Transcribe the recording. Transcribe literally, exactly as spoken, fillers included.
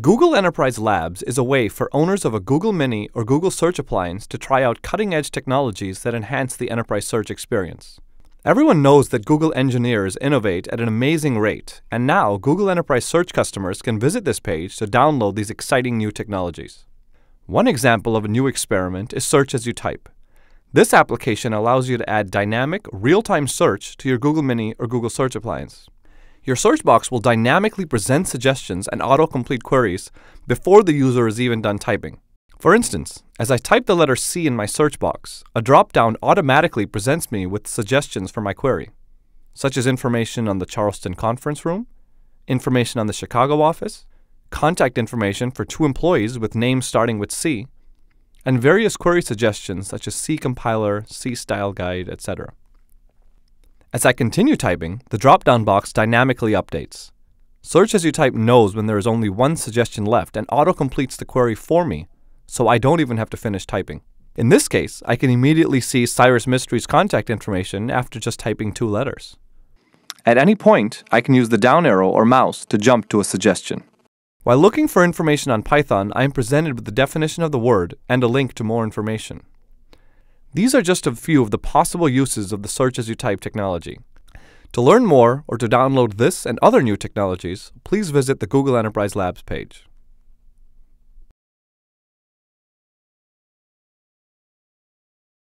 Google Enterprise Labs is a way for owners of a Google Mini or Google Search appliance to try out cutting-edge technologies that enhance the enterprise search experience. Everyone knows that Google engineers innovate at an amazing rate, and now Google Enterprise Search customers can visit this page to download these exciting new technologies. One example of a new experiment is Search As You Type. This application allows you to add dynamic, real-time search to your Google Mini or Google Search appliance. Your search box will dynamically present suggestions and autocomplete queries before the user is even done typing. For instance, as I type the letter C in my search box, a drop-down automatically presents me with suggestions for my query, such as information on the Charleston conference room, information on the Chicago office, contact information for two employees with names starting with C, and various query suggestions such as C compiler, C style guide, et cetera. As I continue typing, the drop-down box dynamically updates. Search As You Type knows when there is only one suggestion left and auto-completes the query for me, so I don't even have to finish typing. In this case, I can immediately see Cyrus Mystery's contact information after just typing two letters. At any point, I can use the down arrow or mouse to jump to a suggestion. While looking for information on Python, I am presented with the definition of the word and a link to more information. These are just a few of the possible uses of the Search As You Type technology. To learn more or to download this and other new technologies, please visit the Google Enterprise Labs page.